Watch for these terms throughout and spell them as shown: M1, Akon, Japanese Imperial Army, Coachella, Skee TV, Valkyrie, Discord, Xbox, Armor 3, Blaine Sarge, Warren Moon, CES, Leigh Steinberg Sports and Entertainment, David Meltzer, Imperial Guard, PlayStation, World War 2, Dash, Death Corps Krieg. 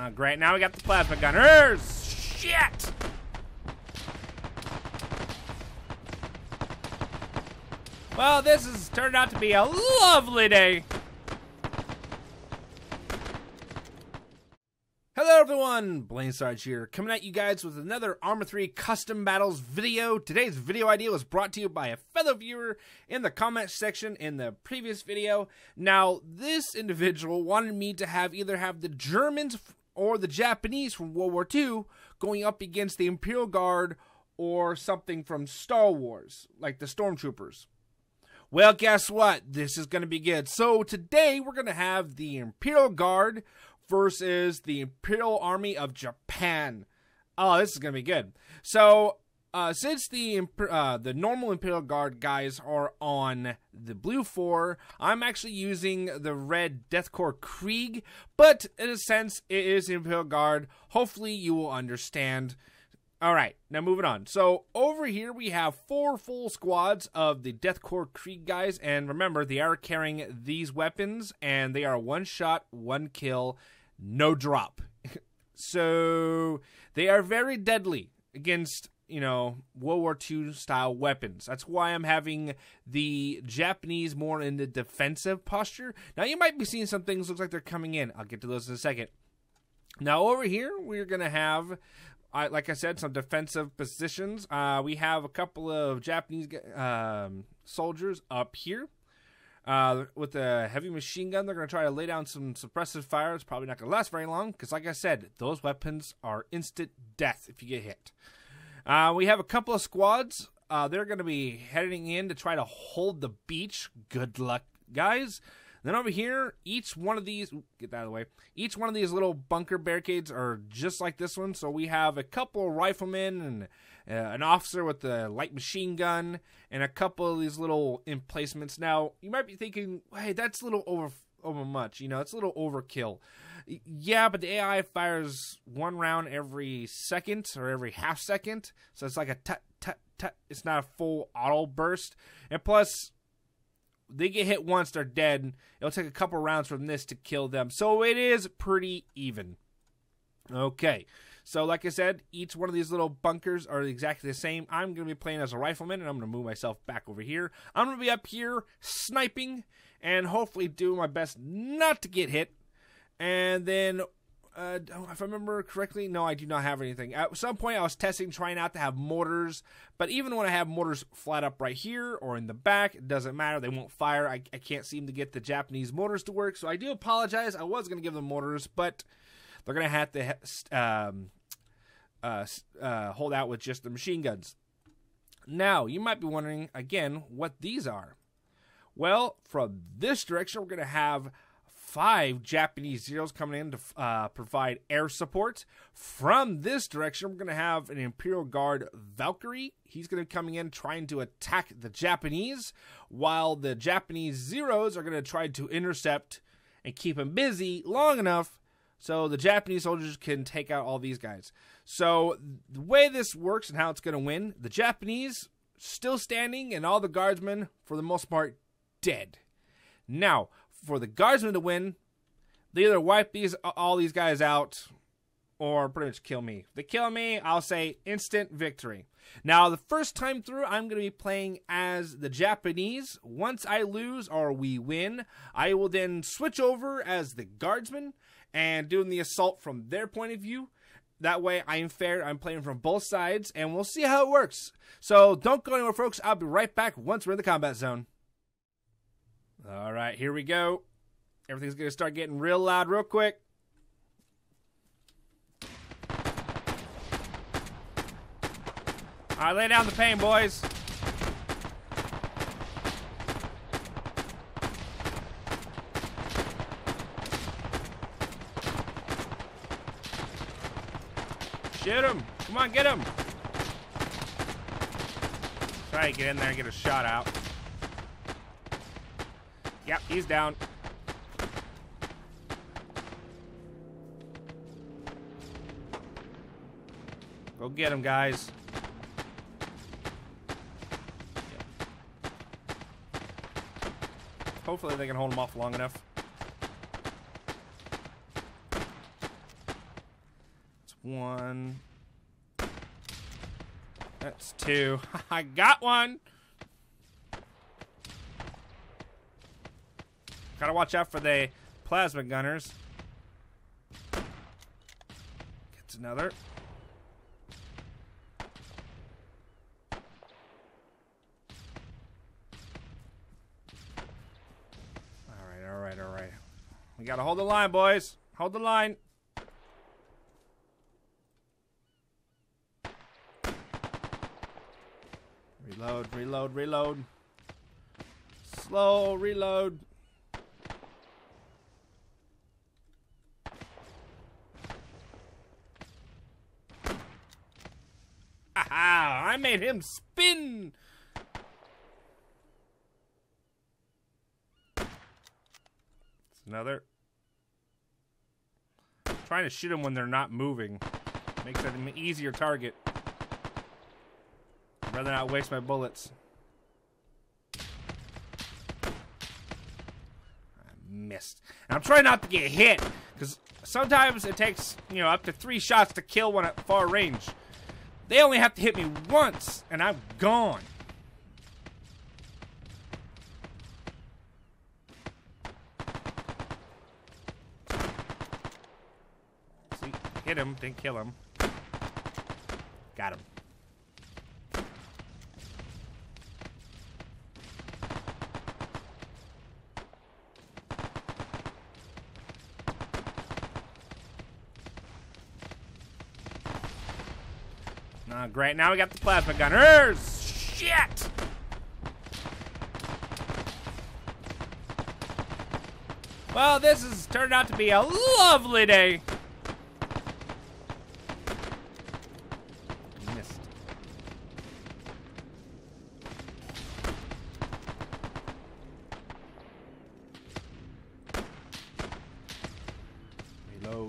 Oh, great. Now we got the plasma gunners. Shit! Well, this has turned out to be a lovely day. Hello, everyone. Blaine Sarge here, coming at you guys with another Armor 3 Custom Battles video. Today's video idea was brought to you by a fellow viewer in the comment section in the previous video. Now, this individual wanted me to have either have the Germans or the Japanese from World War II going up against the Imperial Guard or something from Star Wars, like the Stormtroopers. Well, guess what? This is going to be good. So today, we're going to have the Imperial Guard versus the Imperial Army of Japan. Oh, this is gonna be good. So, since the normal Imperial Guard guys are on the blue 4, I'm actually using the red Death Corps Krieg, but in a sense, it is Imperial Guard. Hopefully, you will understand. All right, now moving on. So, over here, we have 4 full squads of the Death Corps Krieg guys, and remember, they are carrying these weapons, and they are one shot, one kill, no drop. So they are very deadly against, you know, World War II style weapons. That's why I'm having the Japanese more in the defensive posture. Now you might be seeing some things looks like they're coming in. I'll get to those in a second. Now over here we're gonna have, like I said, some defensive positions. We have a couple of Japanese soldiers up here. With a heavy machine gun, they're going to try to lay down some suppressive fire. It's probably not going to last very long because, like I said, those weapons are instant death if you get hit. We have a couple of squads. They're going to be heading in to try to hold the beach. Good luck, guys. Then over here, each one of these... Get that out of the way. Each one of these little bunker barricades are just like this one. So we have a couple of riflemen and... an officer with a light machine gun, and a couple of these little emplacements. Now, you might be thinking, hey, that's a little over much. You know, it's a little overkill. Yeah, but the AI fires one round every second or every half second. So it's like a tut, tut, tut. It's not a full auto burst. And plus, they get hit once, they're dead. It'll take a couple rounds from this to kill them. So it is pretty even. Okay. So, like I said, each one of these little bunkers are exactly the same. I'm going to be playing as a rifleman, and I'm going to move myself back over here. I'm going to be up here sniping and hopefully do my best not to get hit. And then, if I remember correctly, no, I do not have anything. At some point, I was testing, trying out to have mortars. But even when I have mortars flat up right here or in the back, it doesn't matter. They won't fire. I can't seem to get the Japanese mortars to work. So, I do apologize. I was going to give them mortars, but they're going to have to... hold out with just the machine guns. Now, you might be wondering, again, what these are. Well, from this direction, we're going to have 5 Japanese Zeros coming in to provide air support. From this direction, we're going to have an Imperial Guard Valkyrie. He's going to be coming in trying to attack the Japanese, while the Japanese Zeros are going to try to intercept and keep him busy long enough so the Japanese soldiers can take out all these guys. So the way this works and how it's going to win, the Japanese still standing and all the guardsmen, for the most part, dead. Now, for the guardsmen to win, they either wipe all these guys out or pretty much kill me. If they kill me, I'll say instant victory. Now, the first time through, I'm going to be playing as the Japanese. Once I lose or we win, I will then switch over as the guardsmen and doing the assault from their point of view. That way, I'm fair. I'm playing from both sides, and we'll see how it works. So don't go anywhere, folks. I'll be right back once we're in the combat zone. All right, here we go. Everything's going to start getting real loud real quick. All right, lay down the pain, boys. Shoot him. Come on, get him. Try to get in there and get a shot out. Yep, he's down. Go get him, guys. Hopefully they can hold him off long enough. one. That's two. I got one. Gotta watch out for the plasma gunners. Gets another. All right. We gotta hold the line, boys. Hold the line. Reload. Slow reload. I made him spin. It's another. I'm trying to shoot them when they're not moving. Makes it an easier target. I'd rather not waste my bullets. I missed. And I'm trying not to get hit, because sometimes it takes, you know, up to 3 shots to kill one at far range. They only have to hit me once, and I'm gone. See, hit him, didn't kill him. Got him. Great, now we got the plasma gunners. Shit! Well, this has turned out to be a lovely day. Missed.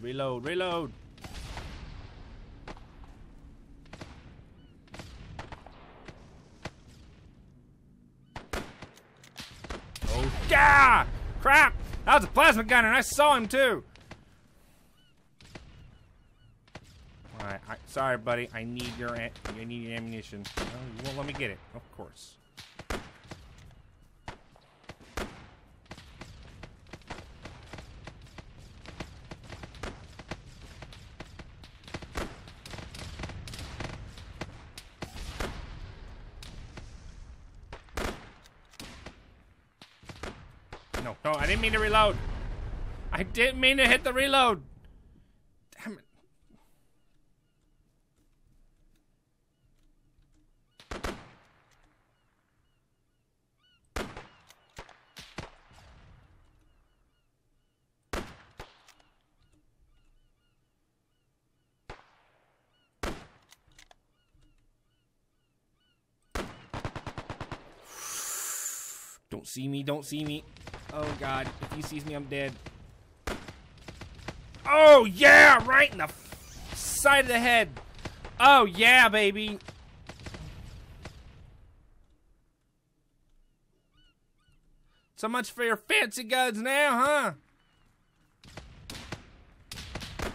Reload. Yeah! Crap! That was a plasma gunner, and I saw him too. All right, sorry, buddy. I need your ammunition. Oh, you won't let me get it, of course. No, I didn't mean to reload. I didn't mean to hit the reload. Damn it. Don't see me. Oh God, if he sees me, I'm dead. Oh yeah, right in the side of the head. Oh yeah, baby. So much for your fancy guns now, huh?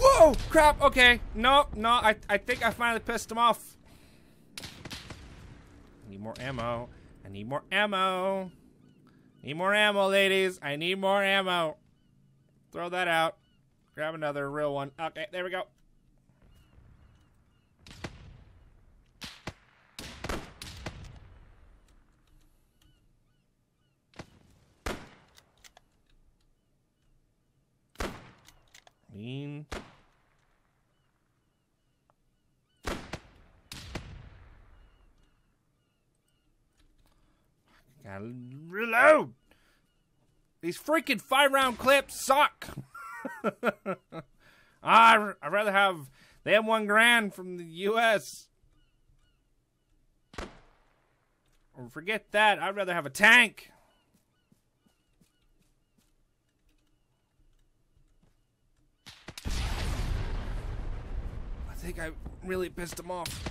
Whoa, crap, okay. No, I think I finally pissed him off. I need more ammo, ladies. I need more ammo. Throw that out. Grab another real one. Okay, there we go. Lean. Gotta reload! These freaking 5-round clips suck! I'd rather have the M1 Grand from the US. Or forget that, I'd rather have a tank! I think I really pissed him off.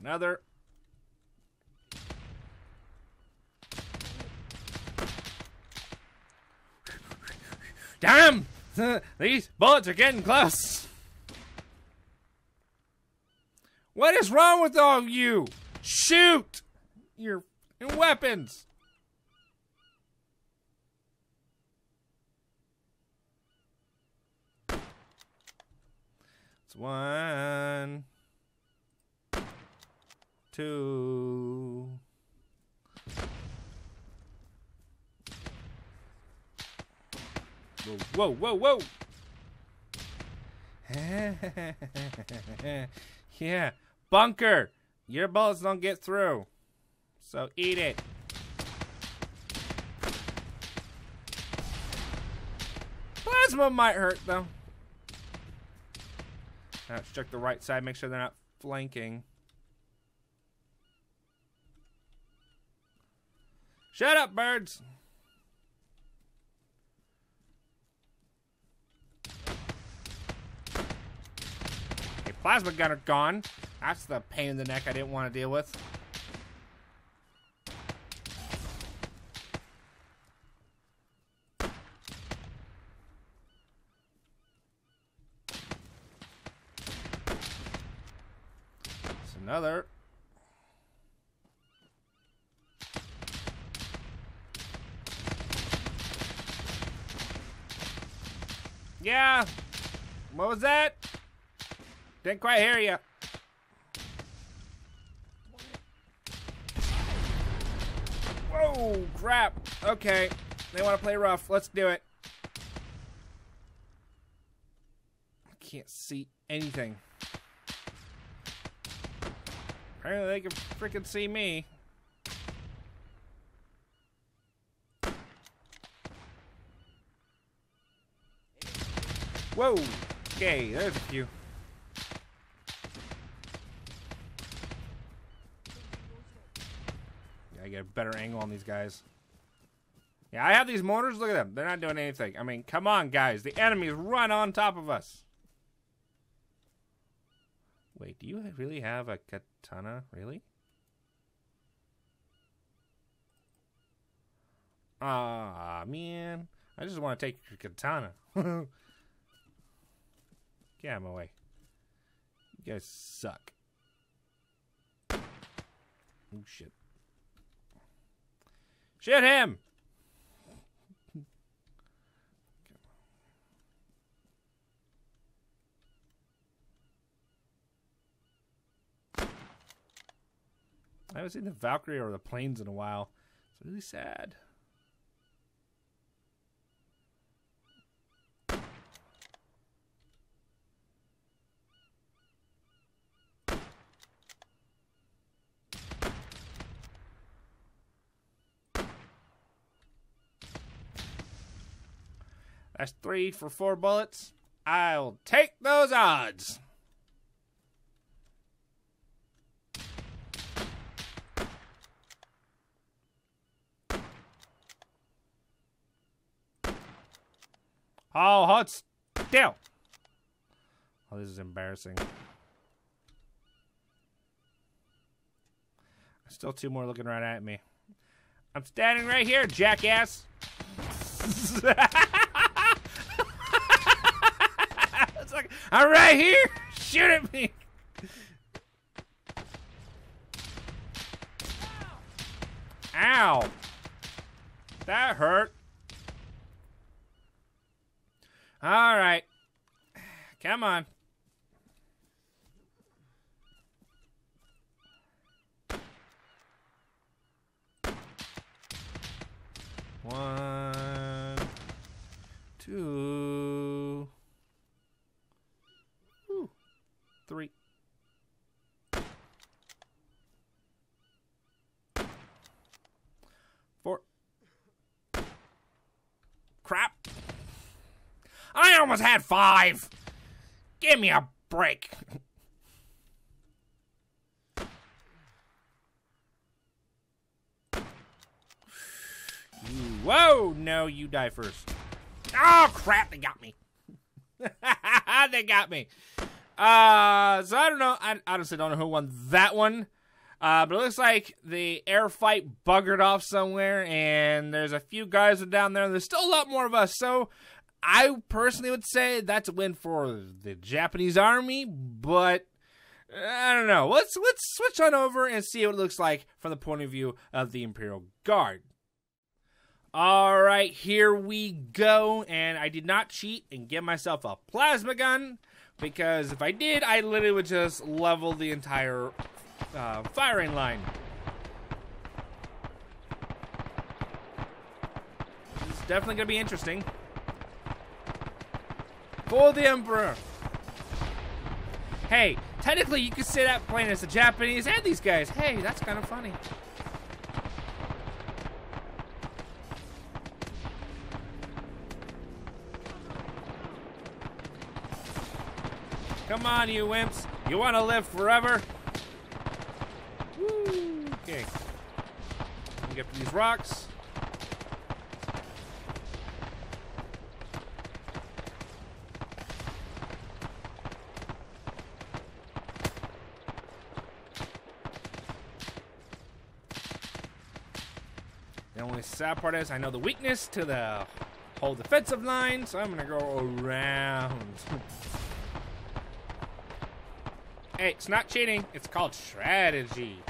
Another. Damn! These bullets are getting close. What is wrong with all of you? Shoot! Your weapons! It's 1, 2. Whoa, whoa, whoa! Yeah, bunker! Your bullets don't get through. So eat it. Plasma might hurt though. Now let's check the right side, make sure they're not flanking. Shut up, birds! Plasma gunner gone. That's the pain in the neck I didn't want to deal with. It's another. Yeah. What was that? Didn't quite hear you. Whoa, crap. Okay, they want to play rough. Let's do it. I can't see anything. Apparently they can freaking see me. Whoa. Okay, there's a few. Get a better angle on these guys. Yeah, I have these mortars. Look at them. They're not doing anything. I mean, come on, guys. The enemy's run on top of us. Wait, do you really have a katana? Really? Ah, man. I just want to take your katana. Get out of my way. You guys suck. Oh, shit. Shoot him! I haven't seen the Valkyrie or the planes in a while. It's really sad. That's 3 for 4 bullets. I'll take those odds. Oh, hot still. Oh, this is embarrassing. Still 2 more looking right at me. I'm standing right here, jackass. I'm right here! Shoot at me! Ow! That hurt. Alright. Come on. One. 2. 3. Crap. I almost had 5. Give me a break. Whoa, no, you die first. Oh, crap, they got me. They got me. So I don't know. I honestly don't know who won that one. But it looks like the air fight buggered off somewhere, and there's a few guys down there. There's still a lot more of us, so I personally would say that's a win for the Japanese army, but I don't know. Let's switch on over and see what it looks like from the point of view of the Imperial Guard. All right, here we go. And I did not cheat and get myself a plasma gun, because if I did, I literally would just level the entire firing line. It's definitely gonna be interesting. For the Emperor. Hey, technically you could say that plane as the Japanese and these guys. Hey, that's kind of funny. Come on, you wimps. You want to live forever? Woo. Okay. Let me get to these rocks. The only sad part is I know the weakness to the whole defensive line, so I'm gonna go around. Hey, it's not cheating, it's called strategy.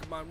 Come on,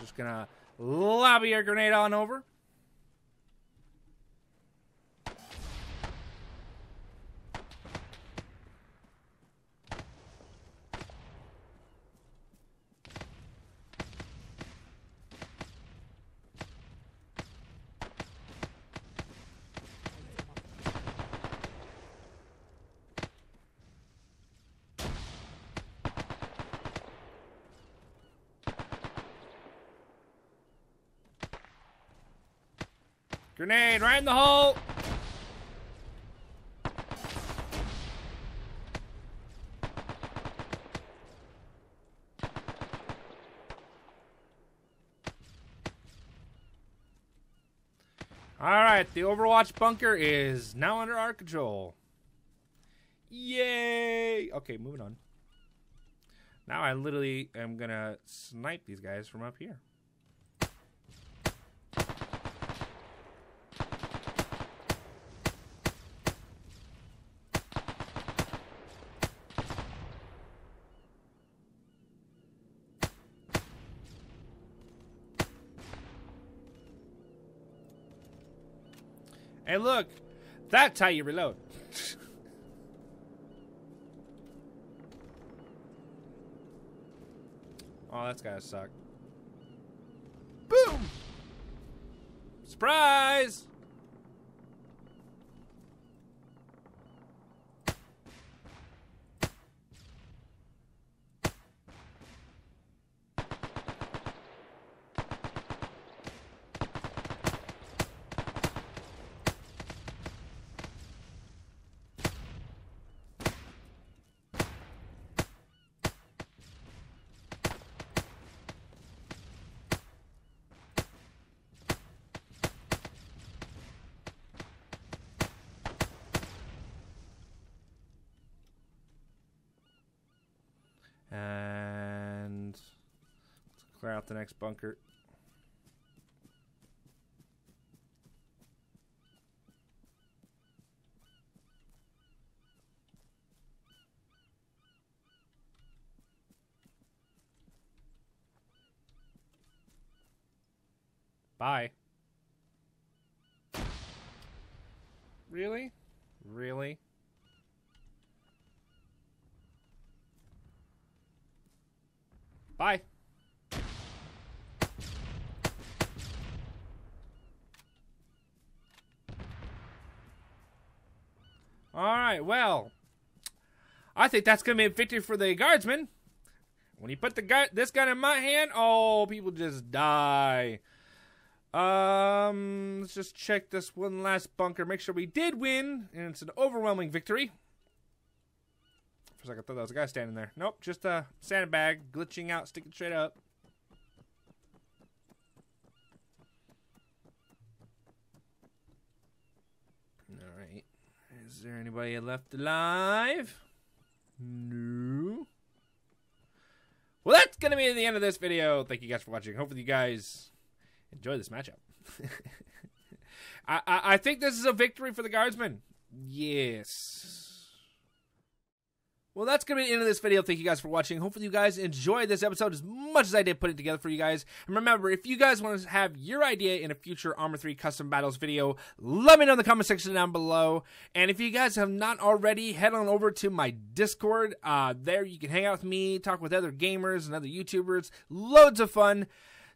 Just gonna lobby your grenade on over. Grenade right in the hole. Alright, the Overwatch bunker is now under our control. Yay! Okay, moving on. Now I literally am gonna snipe these guys from up here. Hey, look, that's how you reload. Oh, that's gotta suck. Boom! Surprise! And let's clear out the next bunker. Bye. Really? Really? Bye. Alright, well, I think that's going to be a victory for the guardsman. When he put the this gun in my hand, oh, people just die. Let's just check this one last bunker, make sure we did win, and it's an overwhelming victory. For a second, I thought that was a guy standing there. Nope, just a sandbag, glitching out, sticking straight up. Alright, is there anybody left alive? No. Well, that's gonna be the end of this video. Thank you guys for watching. Hopefully you guys enjoy this matchup. I think this is a victory for the guardsman. Yes. Well, that's going to be the end of this video. Thank you guys for watching. Hopefully you guys enjoyed this episode as much as I did put it together for you guys. And remember, if you guys want to have your idea in a future Armor 3 custom battles video, let me know in the comment section down below. And if you guys have not already, head on over to my Discord. There you can hang out with me, talk with other gamers and other YouTubers. Loads of fun.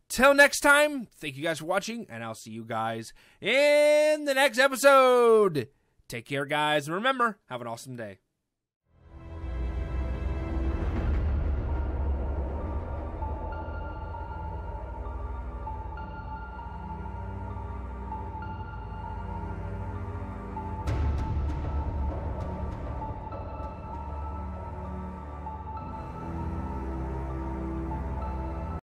Till next time, thank you guys for watching, and I'll see you guys in the next episode. Take care, guys, and remember, have an awesome day.